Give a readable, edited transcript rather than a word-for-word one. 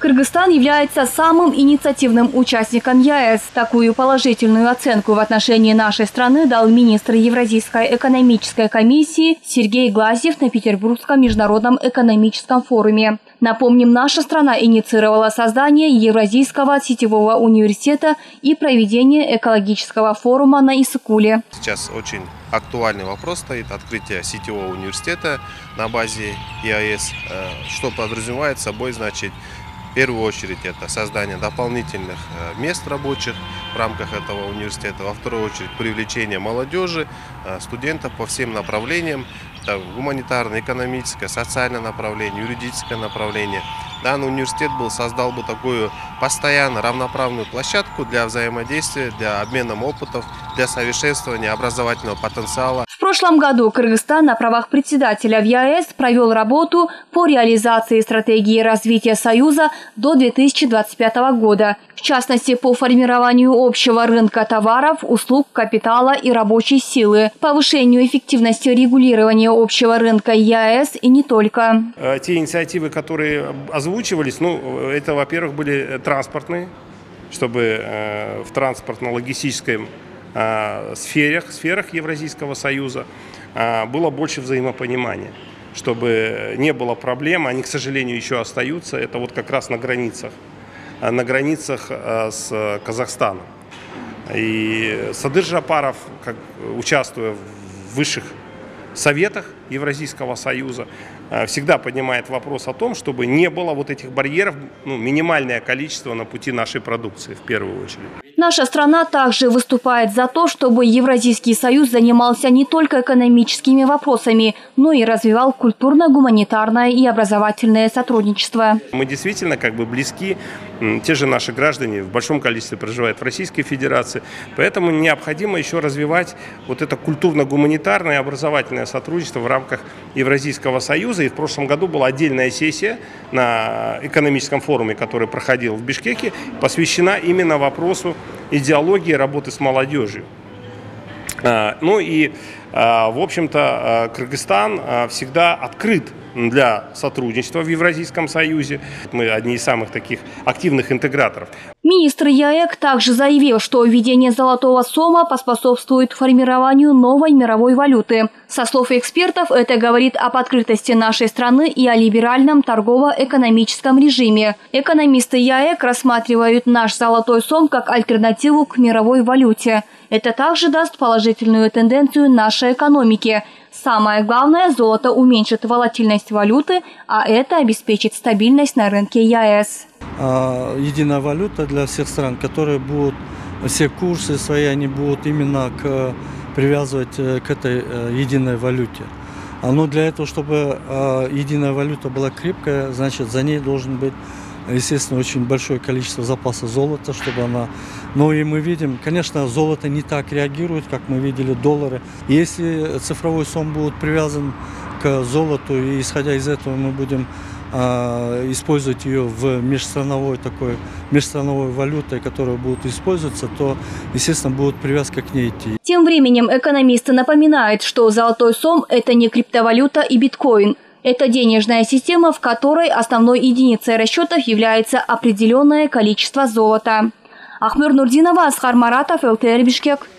Кыргызстан является самым инициативным участником ЕАЭС. Такую положительную оценку в отношении нашей страны дал министр Евразийской экономической комиссии Сергей Глазев на Петербургском международном экономическом форуме. Напомним, наша страна инициировала создание Евразийского сетевого университета и проведение экологического форума на Иссык-Куле. Сейчас очень актуальный вопрос стоит открытие сетевого университета на базе ЕАЭС, что подразумевает собой, значит, в первую очередь это создание дополнительных мест рабочих в рамках этого университета, во вторую очередь привлечение молодежи, студентов по всем направлениям, гуманитарное, экономическое, социальное направление, юридическое направление. Данный университет создал бы такую постоянно равноправную площадку для взаимодействия, для обмена опытов, для совершенствования образовательного потенциала. В прошлом году Кыргызстан на правах председателя в ЕАЭС провел работу по реализации стратегии развития Союза до 2025 года, в частности по формированию общего рынка товаров, услуг, капитала и рабочей силы, повышению эффективности регулирования общего рынка ЕАЭС и не только. Те инициативы, которые озвучивались, это, во-первых, были транспортные, чтобы в транспортно-логистическом сферах Евразийского союза было больше взаимопонимания, чтобы не было проблем, они, к сожалению, еще остаются, это вот как раз на границах с Казахстаном. И Садыр Жапаров, участвуя в высших советах Евразийского союза, всегда поднимает вопрос о том, чтобы не было вот этих барьеров, минимальное количество на пути нашей продукции в первую очередь. Наша страна также выступает за то, чтобы Евразийский союз занимался не только экономическими вопросами, но и развивал культурно-гуманитарное и образовательное сотрудничество. Мы действительно близки, те же наши граждане в большом количестве проживают в Российской Федерации, поэтому необходимо еще развивать вот это культурно-гуманитарное и образовательное сотрудничество в рамках Евразийского союза. И в прошлом году была отдельная сессия на экономическом форуме, который проходил в Бишкеке, посвящена именно вопросу идеологии работы с молодежью. В общем-то, Кыргызстан всегда открыт для сотрудничества в Евразийском союзе. Мы одни из самых таких активных интеграторов. Министр ЕАЭС также заявил, что введение золотого сома поспособствует формированию новой мировой валюты. Со слов экспертов, это говорит об открытости нашей страны и о либеральном торгово-экономическом режиме. Экономисты ЕАЭС рассматривают наш золотой сом как альтернативу к мировой валюте. Это также даст положительную тенденцию нашей экономике. Самое главное, золото уменьшит волатильность валюты, а это обеспечит стабильность на рынке ЕАЭС. Единая валюта для всех стран, которые будут, все курсы свои, они будут именно привязывать к этой единой валюте. Но для этого, чтобы единая валюта была крепкая, значит, за ней должен быть, естественно, очень большое количество запаса золота, чтобы она... Ну и мы видим, конечно, золото не так реагирует, как мы видели доллары. Если цифровой сом будет привязан к золоту, и исходя из этого мы будем использовать ее в межстрановой валютой, которая будет использоваться, то, естественно, будет привязка к ней идти. Тем временем экономисты напоминают, что золотой сом – это не криптовалюта и биткоин. Это денежная система, в которой основной единицей расчетов является определенное количество золота. Ахмер Нурдинова, Асхар Маратов, ЭлТР Бишкек.